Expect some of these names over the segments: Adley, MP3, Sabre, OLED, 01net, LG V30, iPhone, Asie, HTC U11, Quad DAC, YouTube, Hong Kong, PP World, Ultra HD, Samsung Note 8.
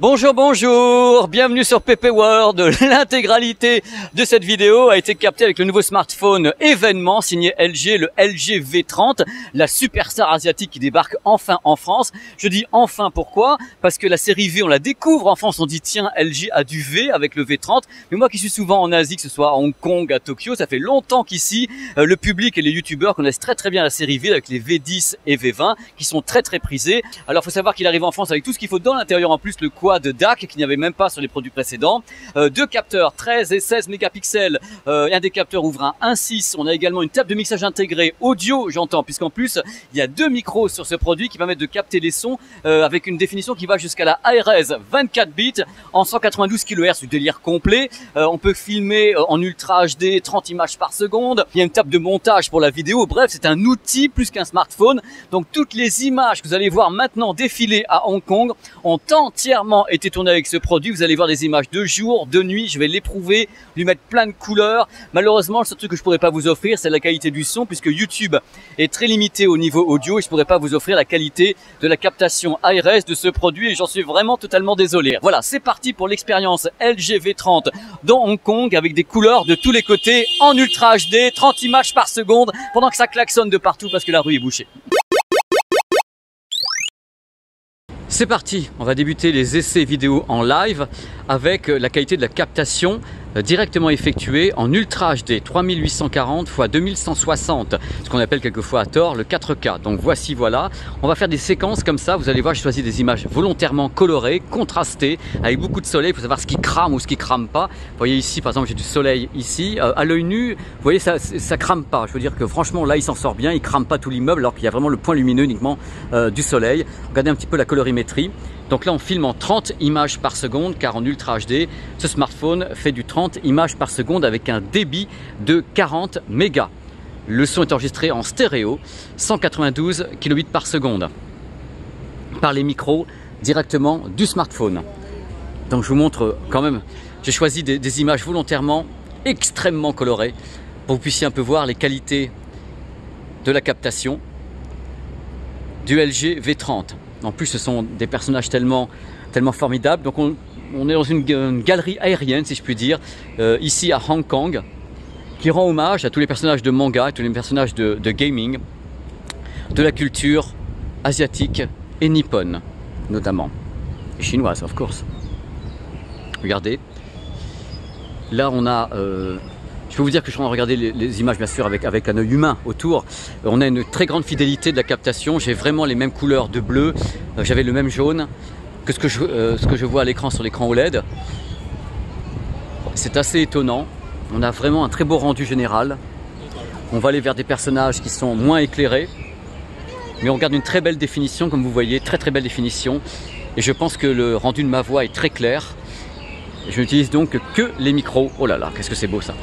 Bonjour, bonjour, bienvenue sur PP World. L'intégralité de cette vidéo a été captée avec le nouveau smartphone événement signé LG, le LG V30, la superstar asiatique qui débarque enfin en France. Je dis enfin pourquoi? Parce que la série V, on la découvre en France, on dit tiens, LG a du V avec le V30. Mais moi qui suis souvent en Asie, que ce soit à Hong Kong, à Tokyo, ça fait longtemps qu'ici, le public et les youtubeurs connaissent très très bien la série V avec les V10 et V20 qui sont très très prisés. Alors faut savoir qu'il arrive en France avec tout ce qu'il faut dans l'intérieur, en plus le Quad DAC qu'il n'y avait même pas sur les produits précédents, deux capteurs 13 et 16 mégapixels, un des capteurs ouvre un 1.6, on a également une table de mixage intégrée audio, j'entends, puisqu'en plus il y a deux micros sur ce produit qui permettent de capter les sons avec une définition qui va jusqu'à la ARS 24 bits en 192 kHz, du délire complet. On peut filmer en Ultra HD 30 images par seconde, il y a une table de montage pour la vidéo, bref c'est un outil plus qu'un smartphone. Donc toutes les images que vous allez voir maintenant défiler à Hong Kong ont entièrement été tourné avec ce produit. Vous allez voir des images de jour, de nuit, je vais l'éprouver, lui mettre plein de couleurs. Malheureusement, le seul truc que je pourrais pas vous offrir, c'est la qualité du son, puisque YouTube est très limité au niveau audio et je pourrais pas vous offrir la qualité de la captation ARS de ce produit et j'en suis vraiment totalement désolé. Voilà, c'est parti pour l'expérience LG V30 dans Hong Kong avec des couleurs de tous les côtés en Ultra HD, 30 images par seconde, pendant que ça klaxonne de partout parce que la rue est bouchée. C'est parti, on va débuter les essais vidéo en live avec la qualité de la captation directement effectuée en Ultra HD 3840 x 2160, ce qu'on appelle quelquefois à tort le 4K. Donc voici, voilà, on va faire des séquences comme ça, vous allez voir, je choisis des images volontairement colorées, contrastées, avec beaucoup de soleil, il faut savoir ce qui crame ou ce qui crame pas. Vous voyez ici, par exemple, j'ai du soleil ici, à l'œil nu, vous voyez, ça crame pas, je veux dire que franchement, là, il s'en sort bien, il crame pas tout l'immeuble, alors qu'il y a vraiment le point lumineux uniquement du soleil. Regardez un petit peu la colorimétrie. Donc là, on filme en 30 images par seconde, car en Ultra HD, ce smartphone fait du 30 images par seconde avec un débit de 40 mégas. Le son est enregistré en stéréo, 192 kilobits par seconde, par les micros directement du smartphone. Donc je vous montre quand même, j'ai choisi des images volontairement extrêmement colorées, pour que vous puissiez un peu voir les qualités de la captation du LG V30. En plus, ce sont des personnages tellement formidables. Donc, on est dans une galerie aérienne, si je puis dire, ici à Hong Kong, qui rend hommage à tous les personnages de manga, à tous les personnages de gaming, de la culture asiatique et nippone, notamment. Et chinoise, of course. Regardez. Là, on a... je peux vous dire que je suis en train de regarder les images, bien sûr, avec un œil humain autour. On a une très grande fidélité de la captation. J'ai vraiment les mêmes couleurs de bleu. J'avais le même jaune que ce que je vois à l'écran sur l'écran OLED. C'est assez étonnant. On a vraiment un très beau rendu général. On va aller vers des personnages qui sont moins éclairés. Mais on garde une très belle définition, comme vous voyez. Très, très belle définition. Et je pense que le rendu de ma voix est très clair. Je n'utilise donc que les micros. Oh là là, qu'est-ce que c'est beau ça!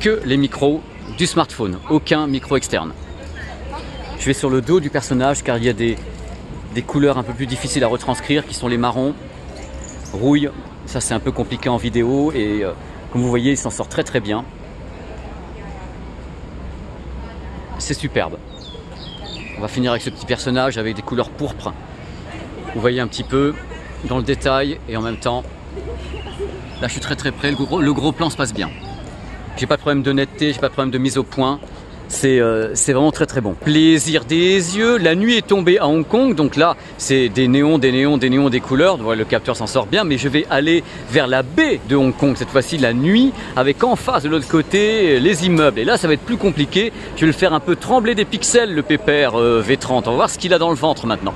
Que les micros du smartphone, aucun micro externe. Je vais sur le dos du personnage car il y a des couleurs un peu plus difficiles à retranscrire qui sont les marrons, rouille, ça c'est un peu compliqué en vidéo et comme vous voyez il s'en sort très très bien. C'est superbe. On va finir avec ce petit personnage avec des couleurs pourpres. Vous voyez un petit peu dans le détail et en même temps, là je suis très très près, le gros plan se passe bien. J'ai pas de problème de netteté, j'ai pas de problème de mise au point. C'est vraiment très très bon. Plaisir des yeux, la nuit est tombée à Hong Kong, donc là c'est des néons, des néons, des néons, des couleurs. Voilà, le capteur s'en sort bien, mais je vais aller vers la baie de Hong Kong, cette fois-ci la nuit, avec en face de l'autre côté les immeubles. Et là ça va être plus compliqué, je vais le faire un peu trembler des pixels le pépère V30, on va voir ce qu'il a dans le ventre maintenant.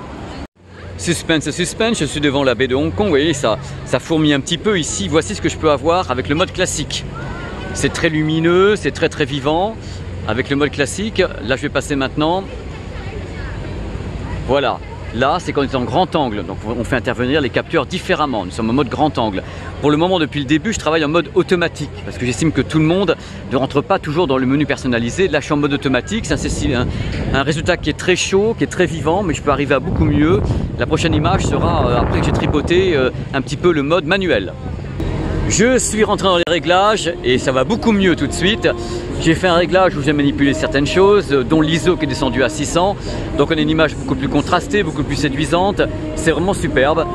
Suspense, suspense, je suis devant la baie de Hong Kong, vous voyez ça fourmille un petit peu ici, voici ce que je peux avoir avec le mode classique. C'est très lumineux, c'est très très vivant avec le mode classique. Là je vais passer maintenant. Voilà, là c'est quand on est en grand angle, donc on fait intervenir les capteurs différemment. Nous sommes en mode grand angle. Pour le moment, depuis le début, je travaille en mode automatique parce que j'estime que tout le monde ne rentre pas toujours dans le menu personnalisé. Là je suis en mode automatique, c'est un résultat qui est très chaud, qui est très vivant, mais je peux arriver à beaucoup mieux. La prochaine image sera, après que j'ai tripoté, un petit peu le mode manuel. Je suis rentré dans les réglages et ça va beaucoup mieux tout de suite. J'ai fait un réglage où j'ai manipulé certaines choses, dont l'ISO qui est descendu à 600. Donc on a une image beaucoup plus contrastée, beaucoup plus séduisante. C'est vraiment superbe.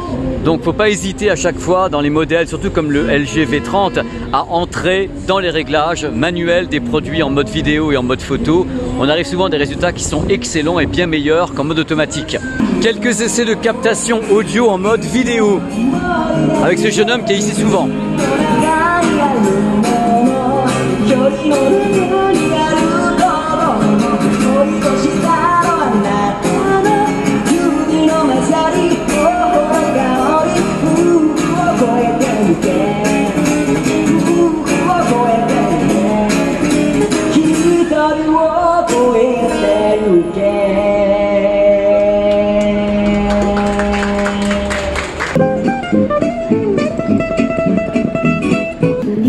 Donc faut pas hésiter à chaque fois dans les modèles, surtout comme le LG V30, à entrer dans les réglages manuels des produits en mode vidéo et en mode photo. On arrive souvent à des résultats qui sont excellents et bien meilleurs qu'en mode automatique. Quelques essais de captation audio en mode vidéo avec ce jeune homme qui est ici souvent.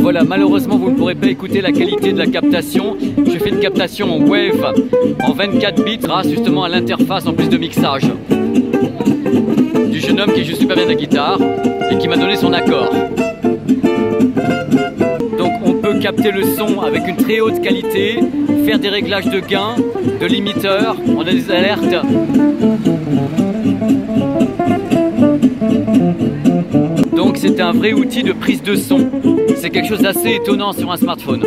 Voilà, malheureusement vous ne pourrez pas écouter la qualité de la captation. Je fais une captation en wave en 24 bits grâce justement à l'interface en plus de mixage du jeune homme qui joue super bien de la guitare et qui m'a donné son accord. Donc on peut capter le son avec une très haute qualité, faire des réglages de gain, de limiteurs, on a des alertes. Donc c'est un vrai outil de prise de son. C'est quelque chose d'assez étonnant sur un smartphone.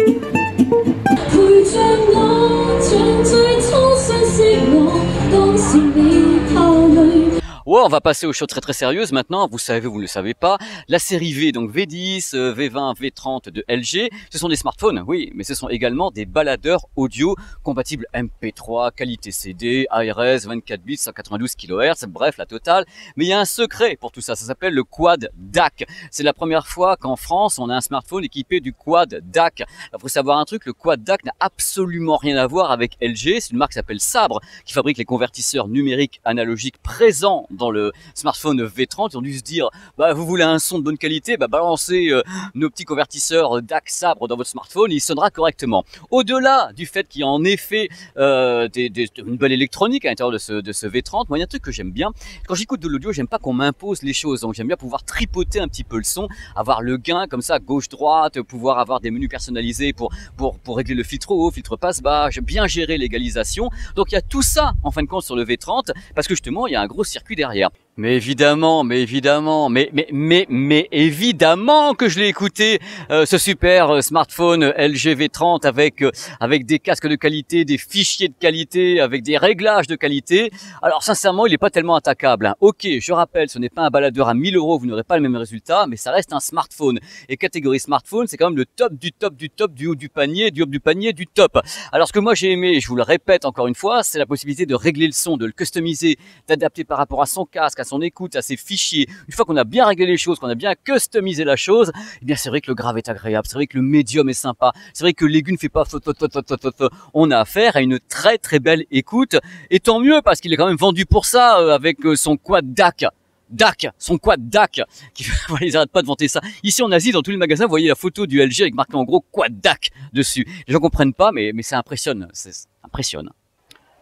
Ouais, on va passer aux choses très très sérieuses maintenant. Vous savez, vous ne le savez pas, la série V, donc V10, V20, V30 de LG, ce sont des smartphones, oui, mais ce sont également des baladeurs audio compatibles MP3, qualité CD, ARS, 24 bits, 192 kHz, bref, la totale. Mais il y a un secret pour tout ça, ça s'appelle le Quad DAC. C'est la première fois qu'en France, on a un smartphone équipé du Quad DAC. Il faut savoir un truc, le Quad DAC n'a absolument rien à voir avec LG. C'est une marque qui s'appelle Sabre, qui fabrique les convertisseurs numériques analogiques présents dans le smartphone V30, ils ont dû se dire bah, vous voulez un son de bonne qualité, bah, balancez nos petits convertisseurs DAC Sabre dans votre smartphone, il sonnera correctement. Au-delà du fait qu'il y a en effet une bonne électronique à l'intérieur de ce V30, moi il y a un truc que j'aime bien, quand j'écoute de l'audio, j'aime pas qu'on m'impose les choses, donc j'aime bien pouvoir tripoter un petit peu le son, avoir le gain comme ça gauche-droite, pouvoir avoir des menus personnalisés pour régler le filtre haut, filtre passe-bas, bien gérer l'égalisation. Donc il y a tout ça en fin de compte sur le V30 parce que justement il y a un gros circuit derrière. Mais évidemment que je l'ai écouté, ce super smartphone LG V30 avec des casques de qualité, des fichiers de qualité, avec des réglages de qualité. Alors sincèrement, il n'est pas tellement attaquable, hein. Ok, je rappelle, ce n'est pas un baladeur à 1000 €, vous n'aurez pas le même résultat, mais ça reste un smartphone. Et catégorie smartphone, c'est quand même le top du top du top du haut du panier, du haut du panier, du top. Alors ce que moi j'ai aimé, et je vous le répète encore une fois, c'est la possibilité de régler le son, de le customiser, d'adapter par rapport à son casque, à son écoute, à ses fichiers. Une fois qu'on a bien réglé les choses, qu'on a bien customisé la chose, eh bien c'est vrai que le grave est agréable, c'est vrai que le médium est sympa, c'est vrai que l'aigu ne fait pas on a affaire à une très très belle écoute, et tant mieux parce qu'il est quand même vendu pour ça avec son Quad DAC. Son Quad DAC, qui, ils arrêtent pas de vanter ça. Ici en Asie, dans tous les magasins, vous voyez la photo du LG avec marqué en gros Quad DAC dessus. Les gens comprennent pas, mais ça impressionne, c'est impressionnant.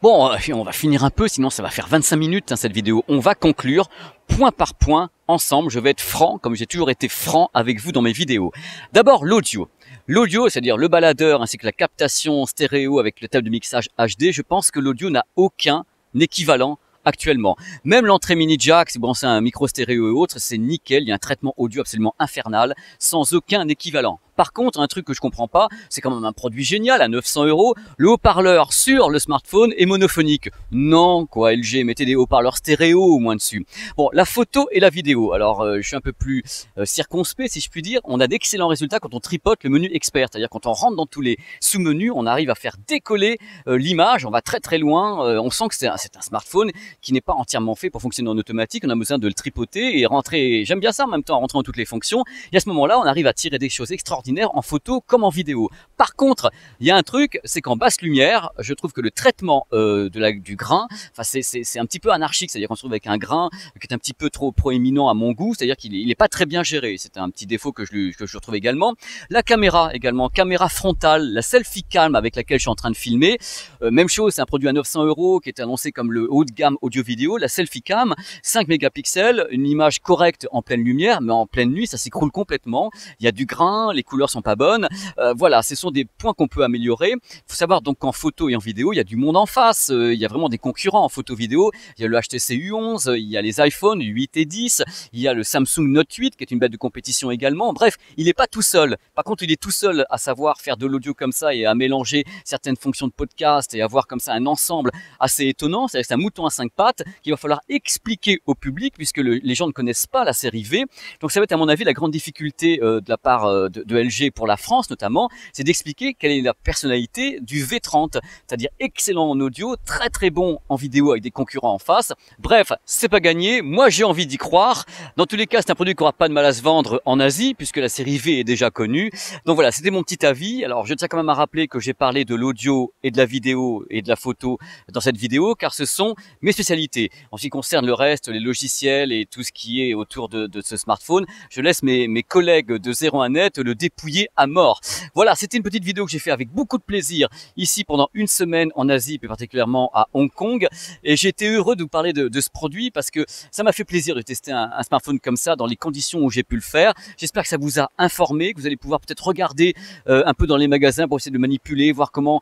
Bon, on va finir un peu, sinon ça va faire 25 minutes hein, cette vidéo. On va conclure point par point ensemble. Je vais être franc, comme j'ai toujours été franc avec vous dans mes vidéos. D'abord l'audio. L'audio, c'est-à-dire le baladeur ainsi que la captation stéréo avec le table de mixage HD, je pense que l'audio n'a aucun équivalent actuellement. Même l'entrée mini jack, si vous branchez un micro stéréo et autres, c'est nickel. Il y a un traitement audio absolument infernal, sans aucun équivalent. Par contre, un truc que je comprends pas, c'est quand même un produit génial à 900 €. Le haut-parleur sur le smartphone est monophonique. Non, quoi, LG, mettez des haut-parleurs stéréo au moins dessus. Bon, la photo et la vidéo. Alors, je suis un peu plus circonspect, si je puis dire. On a d'excellents résultats quand on tripote le menu expert. C'est-à-dire quand on rentre dans tous les sous-menus, on arrive à faire décoller l'image. On va très très loin. On sent que c'est un smartphone qui n'est pas entièrement fait pour fonctionner en automatique. On a besoin de le tripoter et rentrer. J'aime bien ça en même temps, rentrer dans toutes les fonctions. Et à ce moment-là, on arrive à tirer des choses extraordinaires extraordinaire en photo comme en vidéo. Par contre, il y a un truc, c'est qu'en basse lumière, je trouve que le traitement du grain, enfin c'est un petit peu anarchique, c'est-à-dire qu'on se trouve avec un grain qui est un petit peu trop proéminent à mon goût, c'est-à-dire qu'il n'est pas très bien géré. C'est un petit défaut que je retrouve également. La caméra également, caméra frontale, la selfie calme avec laquelle je suis en train de filmer. Même chose, c'est un produit à 900 € qui est annoncé comme le haut de gamme audio vidéo, la selfie cam, 5 mégapixels, une image correcte en pleine lumière, mais en pleine nuit, ça s'écroule complètement. Il y a du grain, les couleurs sont pas bonnes. Voilà, ce sont des points qu'on peut améliorer. Il faut savoir donc qu'en photo et en vidéo, il y a du monde en face. Il y a vraiment des concurrents en photo vidéo. Il y a le HTC U11, il y a les iPhone 8 et 10, il y a le Samsung Note 8 qui est une bête de compétition également. Bref, il n'est pas tout seul. Par contre, il est tout seul à savoir faire de l'audio comme ça et à mélanger certaines fonctions de podcast et avoir comme ça un ensemble assez étonnant. C'est un mouton à 5 pattes qu'il va falloir expliquer au public puisque les gens ne connaissent pas la série V. Donc ça va être à mon avis la grande difficulté de la part de LG pour la France notamment, c'est d'expliquer quelle est la personnalité du V30, c'est-à-dire excellent en audio, très très bon en vidéo avec des concurrents en face. Bref, c'est pas gagné, moi j'ai envie d'y croire. Dans tous les cas, c'est un produit qui n'aura pas de mal à se vendre en Asie puisque la série V est déjà connue. Donc voilà, c'était mon petit avis. Alors je tiens quand même à rappeler que j'ai parlé de l'audio et de la vidéo et de la photo dans cette vidéo car ce sont mes spécialités. En ce qui concerne le reste, les logiciels et tout ce qui est autour de ce smartphone, je laisse mes collègues de 01net le dépouiller à mort. Voilà, c'était une petite vidéo que j'ai fait avec beaucoup de plaisir ici pendant une semaine en Asie, plus particulièrement à Hong Kong, et j'étais heureux de vous parler de ce produit parce que ça m'a fait plaisir de tester un smartphone comme ça dans les conditions où j'ai pu le faire. J'espère que ça vous a informé, que vous allez pouvoir peut-être regarder un peu dans les magasins pour essayer de le manipuler, voir comment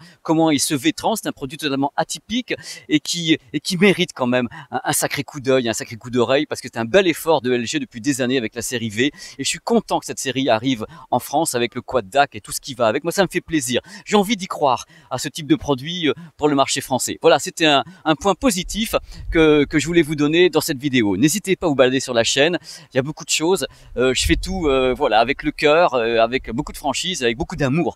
il se V30. C'est un produit totalement atypique et qui mérite quand même un sacré coup d'œil, un sacré coup d'oreille parce que c'est un bel effort de LG depuis des années avec la série V, et je suis content que cette série arrive en France avec le Quad DAC et tout ce qui va avec. Moi, ça me fait plaisir. J'ai envie d'y croire à ce type de produit pour le marché français. Voilà, c'était un point positif que je voulais vous donner dans cette vidéo. N'hésitez pas à vous balader sur la chaîne. Il y a beaucoup de choses. Je fais tout voilà, avec le cœur, avec beaucoup de franchise, avec beaucoup d'amour.